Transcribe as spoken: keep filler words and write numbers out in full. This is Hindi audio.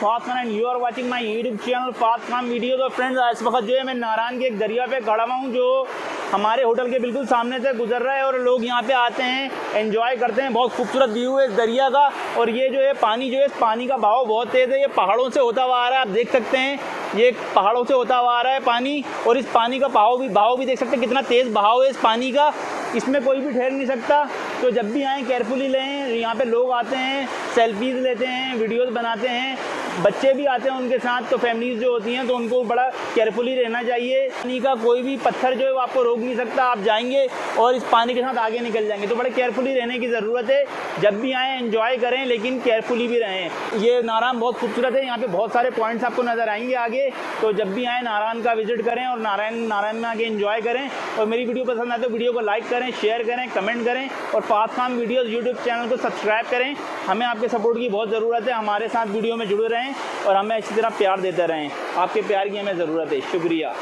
Fahad Khan and you are watching my YouTube channel Fahad Khan video. तो फ्रेंड्स इस वक्त जो है मैं नारायण के एक दरिया पे खड़ा हुआ हूँ जो हमारे होटल के बिल्कुल सामने से गुजर रहा है और लोग यहाँ पे आते हैं, एंजॉय करते हैं। बहुत खूबसूरत व्यू है इस दरिया का। और ये जो है पानी जो है पानी का बहाव बहुत तेज़ है, ये पहाड़ों से होता हुआ आ रहा है। आप देख सकते हैं ये पहाड़ों से होता हुआ आ रहा है पानी। और इस पानी का बहाव भी बहाव भी देख सकते हैं कितना तेज़ बहाव है इस पानी का, इसमें कोई भी ठहर नहीं सकता। तो जब भी आएँ केयरफुली लें। यहाँ पे लोग आते हैं, सेल्फीज लेते हैं, वीडियोस बनाते हैं, बच्चे भी आते हैं उनके साथ। तो फैमिलीज जो होती हैं तो उनको बड़ा केयरफुली रहना चाहिए। पानी का कोई भी पत्थर जो है वो आपको रोक नहीं सकता। आप जाएंगे और इस पानी के साथ आगे निकल जाएंगे। तो बड़े केयरफुली रहने की ज़रूरत है। जब भी आएँ एंजॉय करें लेकिन केयरफुली भी रहें। ये नारायण बहुत खूबसूरत है, यहाँ पर बहुत सारे पॉइंट्स आपको नज़र आएंगे आगे। तो जब भी आएँ नारायण का विजिट करें और नारायण नारायण में आगे एंजॉय करें। और मेरी वीडियो पसंद आए तो वीडियो को लाइक करें, शेयर करें, कमेंट करें और Fahad Khan videos YouTube channel को सब्सक्राइब करें। हमें आपके सपोर्ट की बहुत ज़रूरत है। हमारे साथ वीडियो में जुड़े रहें और हमें अच्छी तरह प्यार देते रहें। आपके प्यार की हमें ज़रूरत है। शुक्रिया।